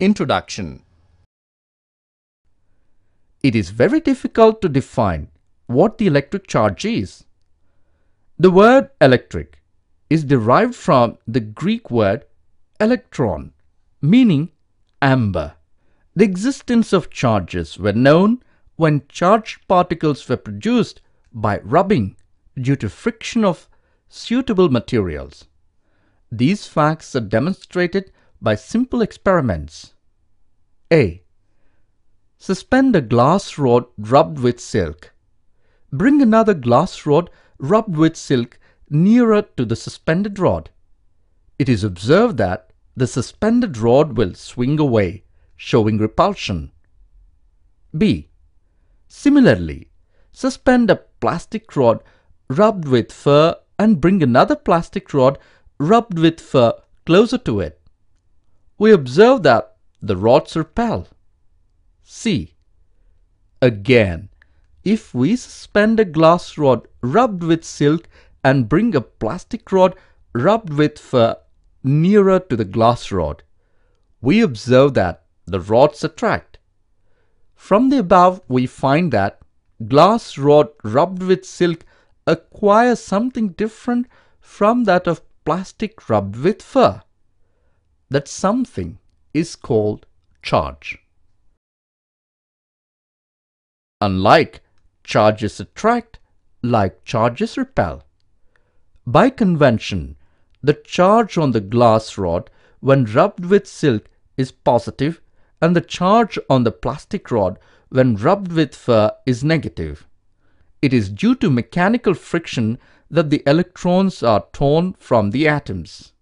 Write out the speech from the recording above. Introduction. It is very difficult to define what the electric charge is. The word electric is derived from the Greek word electron, meaning amber. The existence of charges were known when charged particles were produced by rubbing due to friction of suitable materials. These facts are demonstrated by simple experiments. A. Suspend a glass rod rubbed with silk. Bring another glass rod rubbed with silk nearer to the suspended rod. It is observed that the suspended rod will swing away, showing repulsion. B. Similarly, suspend a plastic rod rubbed with fur and bring another plastic rod rubbed with fur closer to it. We observe that the rods repel. C. Again, if we suspend a glass rod rubbed with silk and bring a plastic rod rubbed with fur nearer to the glass rod, we observe that the rods attract. From the above, we find that glass rod rubbed with silk acquires something different from that of plastic rubbed with fur. That something is called charge. Unlike charges attract, like charges repel. By convention, the charge on the glass rod when rubbed with silk is positive and the charge on the plastic rod when rubbed with fur is negative. It is due to mechanical friction that the electrons are torn from the atoms.